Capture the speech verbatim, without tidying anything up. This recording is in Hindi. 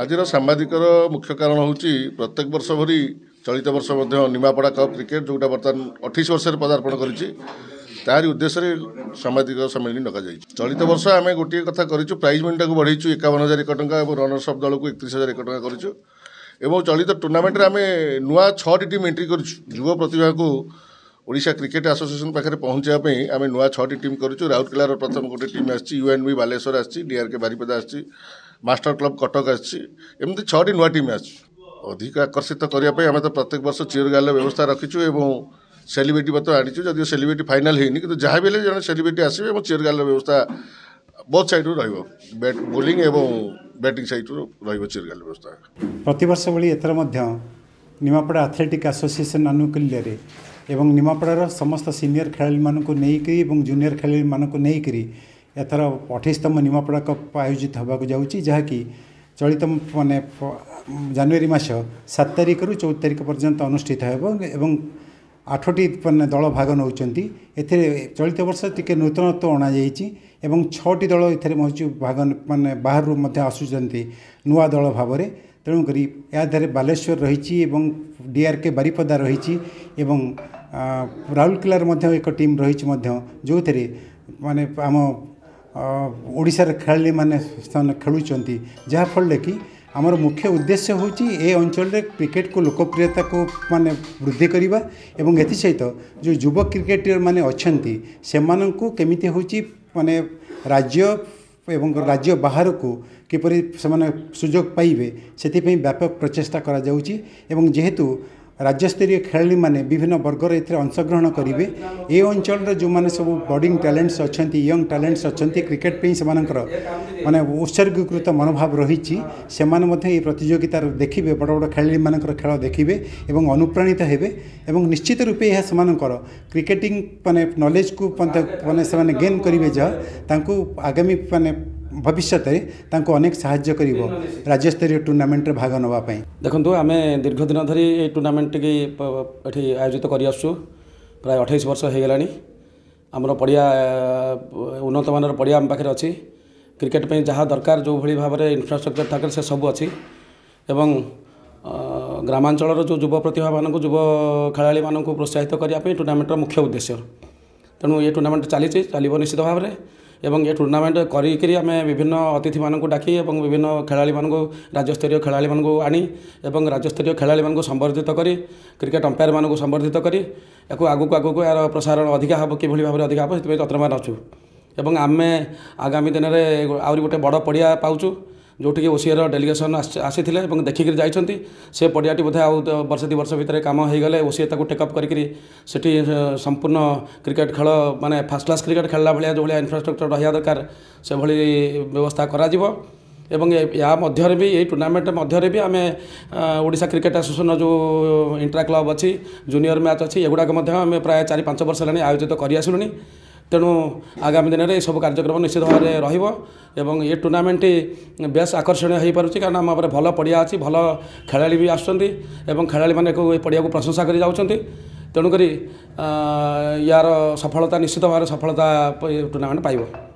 आज सांबादिक मुख्य कारण हूँ प्रत्येक वर्ष भरी चलित वर्ष निमापड़ा कप क्रिकेट जोटा बर्तमान अठाईस वर्ष पदार्पण कर उद्देश्य सांबादिक सम्मेलन रखी चलित वर्ष आम गोटे कथा करूँ प्राइज मनी को बढ़ाई इक्यावन हजार एक टाँचा और रनर्स अफ दल को इकतीस हजार एक टाँचा करूँ। चलित टूर्णामेंट आम नुआ छः टीम एंट्री करुव प्रतिभा को ओडिशा क्रिकेट एसोसिएशन पाखे पहुँचापी आम नुआ छः टीम करूँ। राउरकेलार प्रथम गोटे टीम आएनबी बालेश्वर आरके बारीपदा आ मास्टर क्लब कटक आमती छटी नुआ टीम अधिक आकर्षित करने आम तो प्रत्येक वर्ष चीयर गाल व्यवस्था रखीचु एवं सेलिब्रिटी मत आनीचु जदि सेलिब्रिटी फाइनाल होनी कि जहाँ भी जन सेलिब्रिटी आसवे चीयर गाल व्यवस्था बहुत सैड्रु रैट बोलिंग एवं बैटिंग सैड्रु रियर गाल व्यवस्था प्रतिवर्ष भाई एथर निमापड़ा एथलेटिक एसोसिएशन आनुकूल्य एवं निमापड़ार समस्त सीनियर खेलाड़ी मानक नहीं जूनियर खेलाड़ी मानक नहीं एथर अठाईसतम निमापड़ा कप आयोजित होगा जाऊँगी जहाँकि चलित मानने जनवरी मस सात तारिख रु चौदह तारिख पर्यंत अनुष्ठित होगा। आठटी मानने दल भाग नौ चलित वर्ष टी नूतनत्व अणाई एवं छटी दल ए भाग मानने बाहर आसुँच नूआ दल भाव में तेणुक यादव बालेश्वर रही डीआरके बारीपदा रही राउरकेलार एक टीम रही जो थे मानने आम ओडिशार खेलाड़ी माने खेलुंट जहाँफल कि आमर मुख्य उद्देश्य हूँ ए अंचल क्रिकेट को लोकप्रियता को माने वृद्धि करवा एवं एथि सहित जो युवक क्रिकेटर माने अच्छा से केमिति हूँ माने राज्य एवं राज्य बाहर को किपर से सुजोग पाइबे से व्यापक प्रचेषा करेतु राज्यस्तरीय खेलाड़ी माने विभिन्न वर्गर एथि अंशग्रहण करेंगे। ए अंचल जो माने सब बडिंग टैलेंट्स अच्छा यंग टैलेंट्स अच्छा क्रिकेट पे से माने उत्सर्गीकृत मनोभाव रही से प्रतियोगिता देखिए बड़ बड़ खेलाड़ी मानक खेल देखिए और अनुप्राणित हेबे एवं निश्चित रूपे यह से क्रिकेटिंग माने नॉलेज को माने से गेन करेंगे जहाँ आगामी माने भविष्य में तांको अनेक साहाय्य करिवो राज्यस्तरीय टूर्णामेंट रे भाग नवा पई। देखंतु आमे दीर्घ दिन धरी ए टूर्णामेंट के एठी आयोजित करि आसु प्राय अठाईस वर्ष हो गलानी। हमरो पड़िया उन्नत मानर पड़िया हम पाखे अछि क्रिकेट पे जहाँ दरकार जो भली भाव रे इंफ्रास्ट्रक्चर थाकर से सब अछि एवं ग्रामांचल जो युवा प्रतिभा मानक युवा खेलाड़ी मानक प्रोत्साहित करने टूर्णामेंट मुख्य उद्देश्य। तेणु ये टूर्णामेंट चली चलो निश्चित भाव में एवं ये टूर्नामेंट करी आम विभिन्न अतिथि मानक डाकी एवं विभिन्न खेलाड़ी मानक राज्यस्तरीय खेलाड़ी मानक आनी एवं राज्यस्तरीय खेलाड़ी मानक संबर्धित करी क्रिकेट अंपायर मानक संबर्धित करी या आगक आगक यार प्रसारण अधिका हम कि भाव में अधिका हम से चतुर्मान अच्छु एवं आमे आगामी दिन में आहरी गोटे बड़ पड़िया पाचु जोटि ओसीआर डेलीगेसन आसी देखिक जाइए से पड़ियाटी बोधे आउ वर्ष दु वर्ष भितर कम होगले ओसीआर को टेकअप करी सेठी संपूर्ण क्रिकेट खेल माने फास्ट क्लास क्रिकेट खेलला भाया जो भाया इंफ्रास्ट्रक्चर रहा दरकार से भली व्यवस्था करा जीवो एवं या मध्य भी यही टूर्नामेंट मध्य भी आम ओडिशा क्रिकेट एसोसिएशन जो इंट्रा क्लब अच्छी जूनियर मैच अच्छी एगुड़ाक प्राय चार पांच वर्ष है आयोजित करसलुँ। तेणु आगामी दिन में सब कार्यक्रम निश्चित भाव में रहिबो एवं ये टूर्नामेंट बेस आकर्षण हो पारे कारण आम भल पड़िया अच्छी भल खेलाड़ी भी आसुँच एवं खेलाड़ी मैंने पड़िया को प्रशंसा कर जाउछंती। तेणुकरी यार सफलता निश्चित भाव सफलता टूर्नामेंट पाइबो।